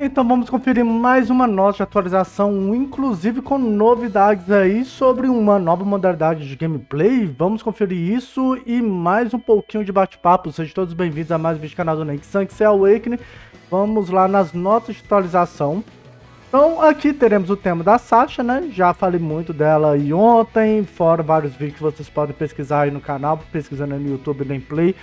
Então vamos conferir mais uma nota de atualização, inclusive com novidades aí sobre uma nova modalidade de gameplay. Vamos conferir isso e mais um pouquinho de bate-papo. Sejam todos bem-vindos a mais um vídeo do canal do NeN, Saint Seiya Awakening. Vamos lá nas notas de atualização. Então aqui teremos o tema da Sasha, né? Já falei muito dela aí ontem, fora vários vídeos que vocês podem pesquisar aí no canal, pesquisando aí no YouTube NeN Play.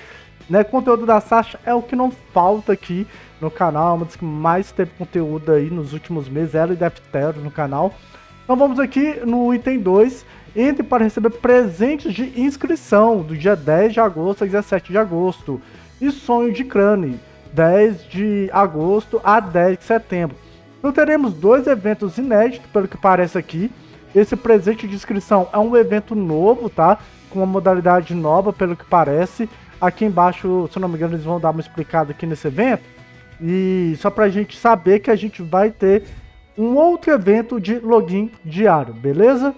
Né, conteúdo da Sasha é o que não falta aqui no canal, é uma das que mais teve conteúdo aí nos últimos meses, ela e Deftero no canal. Então vamos aqui no item 2, entre para receber presentes de inscrição do dia 10 de agosto a 17 de agosto. E sonho de crânio, 10 de agosto a 10 de setembro. Então teremos dois eventos inéditos, pelo que parece aqui. Esse presente de inscrição é um evento novo, tá? Com uma modalidade nova, pelo que parece. Aqui embaixo, se não me engano, eles vão dar uma explicada aqui nesse evento. E só pra gente saber que a gente vai ter um outro evento de login diário, beleza?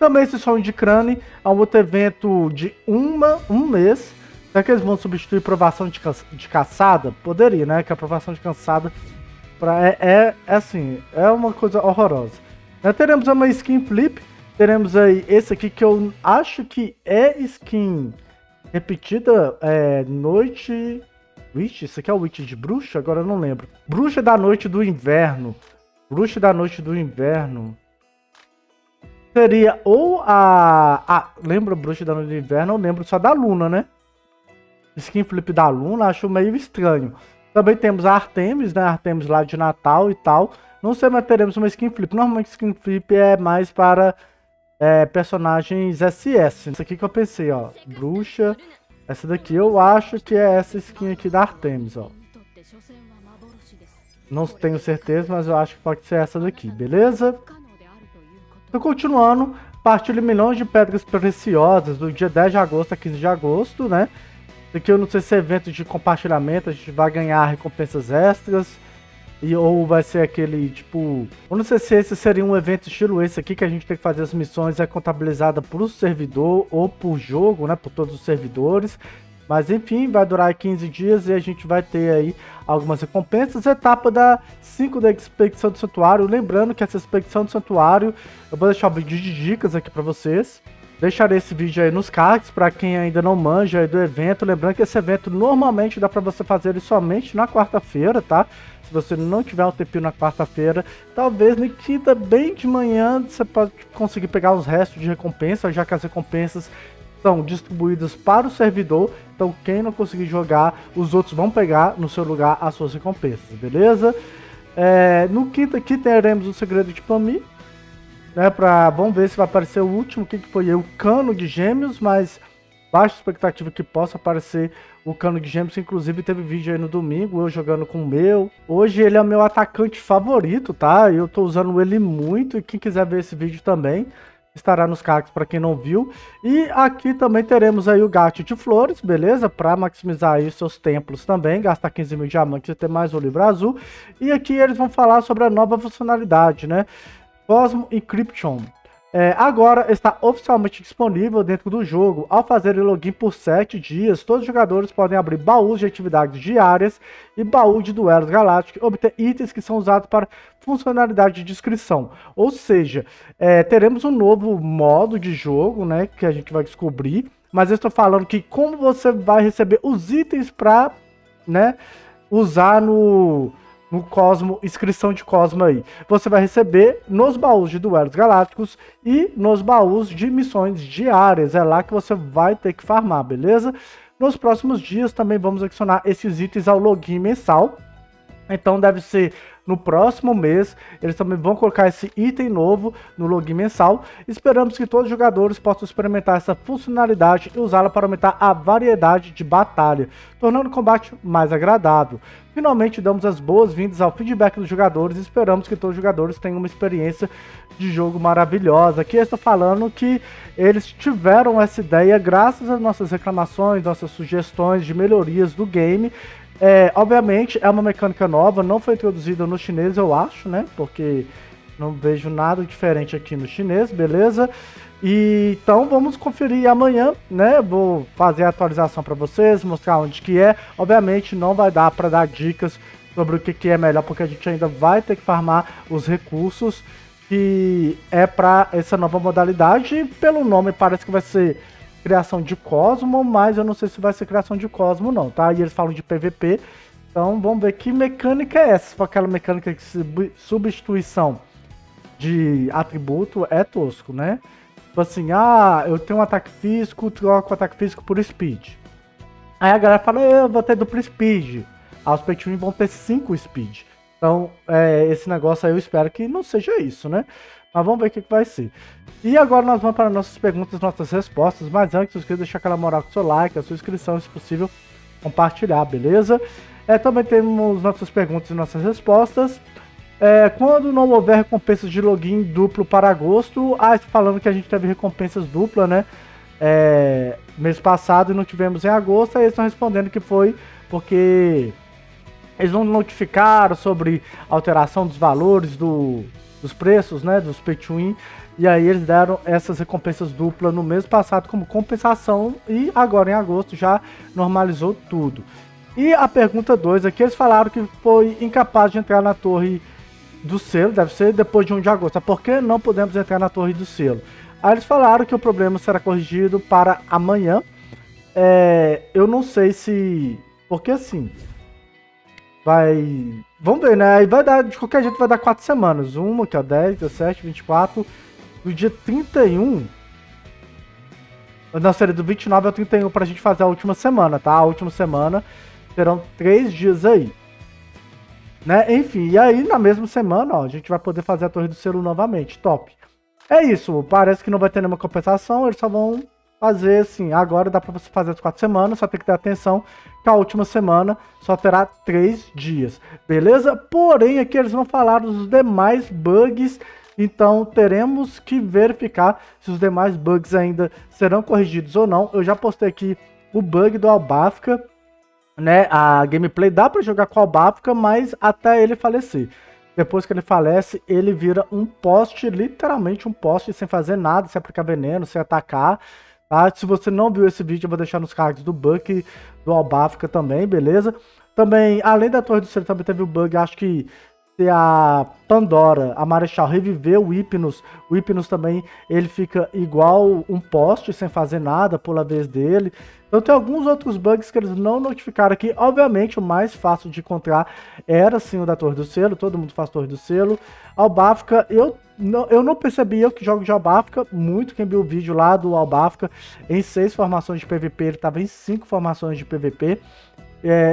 Também esse sonho de crânio é um outro evento de um mês. Será que eles vão substituir provação de caçada? Poderia, né? Que a provação de caçada é uma coisa horrorosa. Nós teremos uma skin flip. Teremos aí esse aqui que eu acho que é skin... repetida, noite... Witch? Isso aqui é o Witch de bruxa? Agora eu não lembro. Bruxa da noite do inverno. Bruxa da noite do inverno. Seria ou a... lembro bruxa da noite do inverno, eu lembro só da Luna, né? Skin flip da Luna, acho meio estranho. Também temos a Artemis, né? Artemis lá de Natal e tal. Não sei, mas teremos uma skin flip. Normalmente skin flip é mais para... personagens SS. Isso aqui que eu pensei, ó. Bruxa. Essa daqui eu acho que é essa skin aqui da Artemis, ó. Não tenho certeza, mas eu acho que pode ser essa daqui, beleza? Então, continuando. Partilhe milhões de pedras preciosas do dia 10 de agosto a 15 de agosto, né? Isso aqui eu não sei se é evento de compartilhamento. A gente vai ganhar recompensas extras. Ou vai ser aquele, tipo... Eu não sei se esse seria um evento estilo esse aqui, que a gente tem que fazer as missões, é contabilizada por servidor ou por jogo, né? Por todos os servidores. Mas enfim, vai durar 15 dias e a gente vai ter aí algumas recompensas. Etapa da 5 da Expedição do Santuário. Lembrando que essa Expedição do Santuário, eu vou deixar o vídeo de dicas aqui pra vocês. Deixarei esse vídeo aí nos cards para quem ainda não manja aí do evento. Lembrando que esse evento normalmente dá para você fazer ele somente na quarta-feira, tá? Se você não tiver um tempinho na quarta-feira, talvez na quinta bem de manhã você pode conseguir pegar os restos de recompensa, já que as recompensas são distribuídas para o servidor. Então quem não conseguir jogar, os outros vão pegar no seu lugar as suas recompensas, beleza? No quinta aqui teremos o Segredo de Plamy. Né, vamos ver se vai aparecer o último, que foi o Cano de Gêmeos, mas baixa expectativa que possa aparecer o Cano de Gêmeos, que inclusive teve vídeo aí no domingo, eu jogando com o meu. Hoje ele é o meu atacante favorito, tá? Eu tô usando ele muito, e quem quiser ver esse vídeo também, estará nos cards para quem não viu. E aqui também teremos aí o gato de flores, beleza? Para maximizar aí seus templos também, gastar 15 mil diamantes e ter mais o livro azul. E aqui eles vão falar sobre a nova funcionalidade, né? Cosmo Encryption agora está oficialmente disponível dentro do jogo. Ao fazer o login por 7 dias, todos os jogadores podem abrir baús de atividades diárias e baú de duelos galácticos, obter itens que são usados para funcionalidade de descrição. Ou seja, teremos um novo modo de jogo, né, que a gente vai descobrir. Mas eu estou falando que como você vai receber os itens para, né, usar no Cosmo, inscrição de Cosmo aí. Você vai receber nos baús de duelos galácticos e nos baús de missões diárias. É lá que você vai ter que farmar, beleza? Nos próximos dias também vamos adicionar esses itens ao login mensal. Então deve ser no próximo mês, eles também vão colocar esse item novo no login mensal. Esperamos que todos os jogadores possam experimentar essa funcionalidade e usá-la para aumentar a variedade de batalha, tornando o combate mais agradável. Finalmente damos as boas-vindas ao feedback dos jogadores e esperamos que todos os jogadores tenham uma experiência de jogo maravilhosa. Aqui eu estou falando que eles tiveram essa ideia graças às nossas reclamações, nossas sugestões de melhorias do game. Obviamente é uma mecânica nova, não foi introduzida no chinês, eu acho, né? Porque não vejo nada diferente aqui no chinês, beleza? E então vamos conferir amanhã, né? Vou fazer a atualização para vocês, mostrar onde que é. Obviamente não vai dar para dar dicas sobre o que é melhor, porque a gente ainda vai ter que farmar os recursos que é para essa nova modalidade. Pelo nome parece que vai ser criação de Cosmo, mas eu não sei se vai ser criação de Cosmo não, tá? E eles falam de PVP, então vamos ver que mecânica é essa. Se for aquela mecânica de substituição de atributo, é tosco, né? Tipo assim, ah, eu tenho um ataque físico, troco o ataque físico por speed. Aí a galera fala, eu vou ter duplo speed. Ah, os peitinhos vão ter 5 speed. Então, esse negócio aí eu espero que não seja isso, né? Mas vamos ver o que vai ser. E agora nós vamos para nossas perguntas, nossas respostas. Mas antes, eu queria deixar aquela moral com o seu like, a sua inscrição, se possível, compartilhar, beleza? Também temos nossas perguntas e nossas respostas. Quando não houver recompensas de login duplo para agosto... Ah, falando que a gente teve recompensas dupla, né? Mês passado e não tivemos em agosto. Aí eles estão respondendo que foi porque... eles não notificaram sobre alteração dos valores dos preços, né, dos pay to win, e aí eles deram essas recompensas duplas no mês passado como compensação, e agora em agosto já normalizou tudo. E a pergunta 2 aqui, eles falaram que foi incapaz de entrar na torre do selo, deve ser depois de 1 de agosto, por que não podemos entrar na torre do selo? Aí eles falaram que o problema será corrigido para amanhã. Eu não sei se... porque assim... vai... vamos ver, né? E vai dar, de qualquer jeito, vai dar 4 semanas. Uma, que é 10, 17, 24. Do dia 31... não, seria do 29 ao 31 pra gente fazer a última semana, tá? A última semana terão 3 dias aí. Né? Enfim, e aí na mesma semana, ó, a gente vai poder fazer a Torre do Selo novamente. Top. É isso, parece que não vai ter nenhuma compensação, eles só vão fazer assim. Agora dá pra você fazer as 4 semanas, só tem que ter atenção que a última semana só terá 3 dias, beleza? Porém, aqui eles vão falar dos demais bugs, então teremos que verificar se os demais bugs ainda serão corrigidos ou não. Eu já postei aqui o bug do Albafica, né? A gameplay dá pra jogar com o Albafica, mas até ele falecer. Depois que ele falece, ele vira um poste, literalmente um poste, sem fazer nada, sem aplicar veneno, sem atacar. Tá? Se você não viu esse vídeo, eu vou deixar nos cards do bug do Albafica também, beleza? Também, além da Torre do Selo, também teve o bug, acho que se a Pandora, a Marechal, reviver o Hipnos também, ele fica igual um poste, sem fazer nada, pula a vez dele. Então tem alguns outros bugs que eles não notificaram aqui. Obviamente, o mais fácil de encontrar era sim o da Torre do Selo, todo mundo faz Torre do Selo. Albafica, eu não percebi, eu que jogo de Albafica, muito quem viu o vídeo lá do Albafica, em 6 formações de PVP, ele estava em 5 formações de PVP.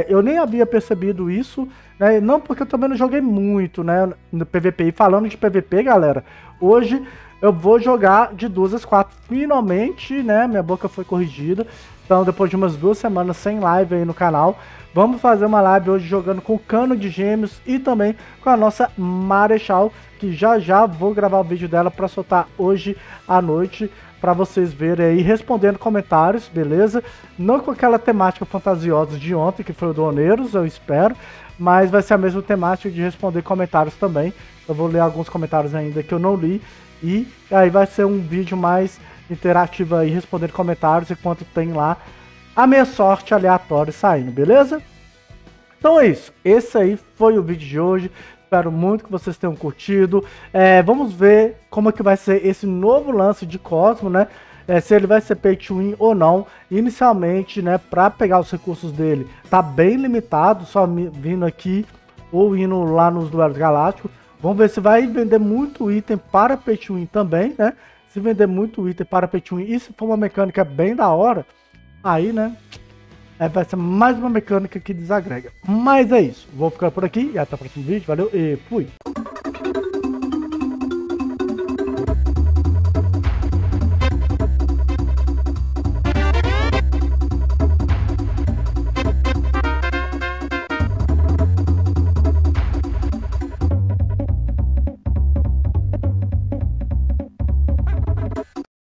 Eu nem havia percebido isso, né? Não, porque eu também não joguei muito, né, no PVP. E falando de PVP, galera, hoje eu vou jogar de 2 às 4, finalmente, né? Minha boca foi corrigida. Então, depois de umas 2 semanas sem live aí no canal, vamos fazer uma live hoje jogando com o Cano de Gêmeos e também com a nossa Marechal, que já vou gravar o vídeo dela para soltar hoje à noite, para vocês verem aí, respondendo comentários, beleza? Não com aquela temática fantasiosa de ontem, que foi o do Oneiros, eu espero, mas vai ser a mesma temática de responder comentários também. Eu vou ler alguns comentários ainda que eu não li, e aí vai ser um vídeo mais interativo aí, respondendo comentários, enquanto tem lá a minha sorte aleatória saindo, beleza? Então é isso, esse aí foi o vídeo de hoje. Espero muito que vocês tenham curtido. Vamos ver como é que vai ser esse novo lance de Cosmo, né? Se ele vai ser pay to win ou não. Inicialmente, né, para pegar os recursos dele, tá bem limitado, só vindo aqui ou indo lá nos duelos galácticos. Vamos ver se vai vender muito item para pay to win também, né? Se vender muito item para pay to win, e se for uma mecânica bem da hora, aí, né, vai ser mais uma mecânica que desagrega. Mas é isso. Vou ficar por aqui e até o próximo vídeo. Valeu e fui!